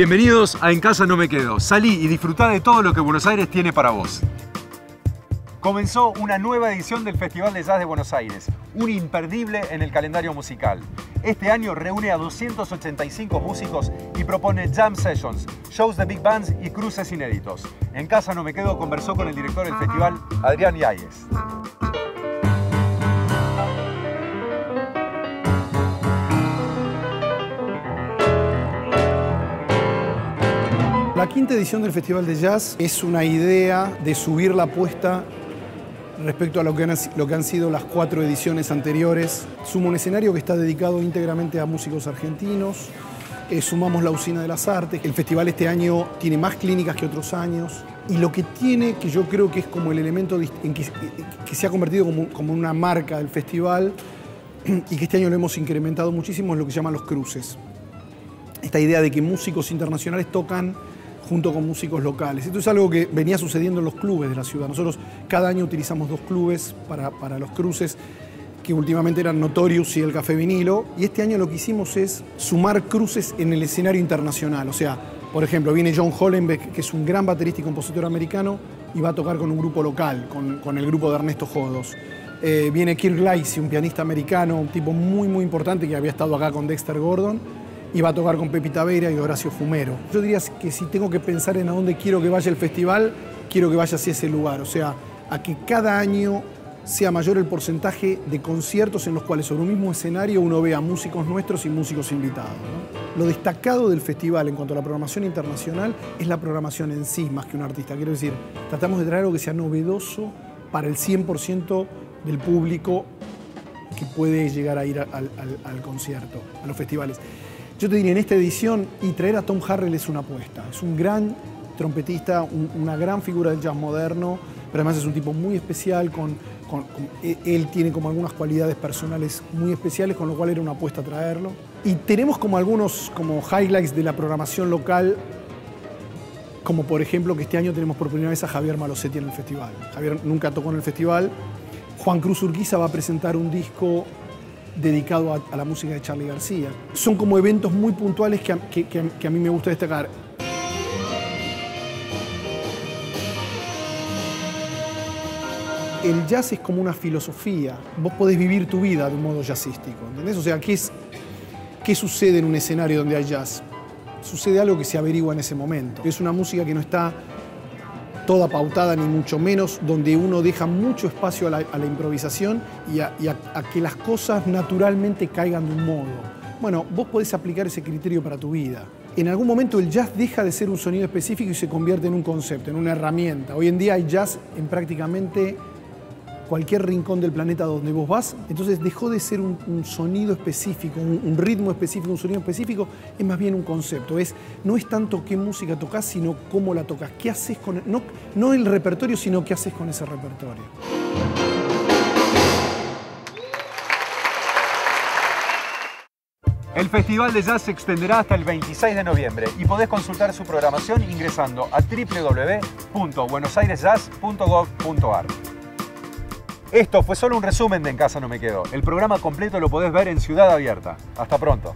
Bienvenidos a En Casa No Me Quedo. Salí y disfrutá de todo lo que Buenos Aires tiene para vos. Comenzó una nueva edición del Festival de Jazz de Buenos Aires, un imperdible en el calendario musical. Este año reúne a 285 músicos y propone jam sessions, shows de big bands y cruces inéditos. En Casa No Me Quedo conversó con el director del festival, Adrián Yáñez. La quinta edición del Festival de Jazz es una idea de subir la apuesta respecto a lo que han sido las 4 ediciones anteriores. Suma un escenario que está dedicado íntegramente a músicos argentinos, sumamos la Usina de las Artes. El festival este año tiene más clínicas que otros años y lo que tiene, que yo creo que es como el elemento en que se ha convertido como una marca del festival y que este año lo hemos incrementado muchísimo, es lo que se llama Los Cruces. Esta idea de que músicos internacionales tocan junto con músicos locales. Esto es algo que venía sucediendo en los clubes de la ciudad. Nosotros cada año utilizamos 2 clubes para los cruces, que últimamente eran Notorious y El Café Vinilo, y este año lo que hicimos es sumar cruces en el escenario internacional. O sea, por ejemplo, viene John Hollenbeck, que es un gran baterista y compositor americano, y va a tocar con un grupo local, con el grupo de Ernesto Jodos. Viene Kirk Licey, un pianista americano, un tipo muy, muy importante que había estado acá con Dexter Gordon, y va a tocar con Pepita Vera y Horacio Fumero. Yo diría que si tengo que pensar en a dónde quiero que vaya el festival, quiero que vaya hacia ese lugar, o sea, a que cada año sea mayor el porcentaje de conciertos en los cuales sobre un mismo escenario uno vea músicos nuestros y músicos invitados, ¿no? Lo destacado del festival en cuanto a la programación internacional es la programación en sí, más que un artista. Quiero decir, tratamos de traer algo que sea novedoso para el 100% del público que puede llegar a ir al concierto, a los festivales. Yo te diría, en esta edición, y traer a Tom Harrell es una apuesta. Es un gran trompetista, una gran figura del jazz moderno, pero además es un tipo muy especial, él tiene como algunas cualidades personales muy especiales, con lo cual era una apuesta traerlo. Y tenemos como algunos highlights de la programación local, como por ejemplo que este año tenemos por primera vez a Javier Malosetti en el festival. Javier nunca tocó en el festival. Juan Cruz Urquiza va a presentar un disco dedicado a la música de Charlie García. Son como eventos muy puntuales que a mí me gusta destacar. El jazz es como una filosofía. Vos podés vivir tu vida de un modo jazzístico, ¿entendés? O sea, ¿qué sucede en un escenario donde hay jazz? Sucede algo que se averigua en ese momento. Es una música que no está toda pautada, ni mucho menos, donde uno deja mucho espacio a la improvisación y a que las cosas naturalmente caigan de un modo. Bueno, vos podés aplicar ese criterio para tu vida. En algún momento el jazz deja de ser un sonido específico y se convierte en un concepto, en una herramienta. Hoy en día hay jazz en prácticamente cualquier rincón del planeta donde vos vas. Entonces dejó de ser un sonido específico, un ritmo específico, un sonido específico. Es más bien un concepto. No es tanto qué música tocas, sino cómo la tocas. ¿Qué haces con el, no el repertorio, sino qué haces con ese repertorio? El Festival de Jazz se extenderá hasta el 26 de noviembre y podés consultar su programación ingresando a www.buenosairesjazz.gov.ar. Esto fue solo un resumen de En Casa No Me Quedo. El programa completo lo podés ver en Ciudad Abierta. Hasta pronto.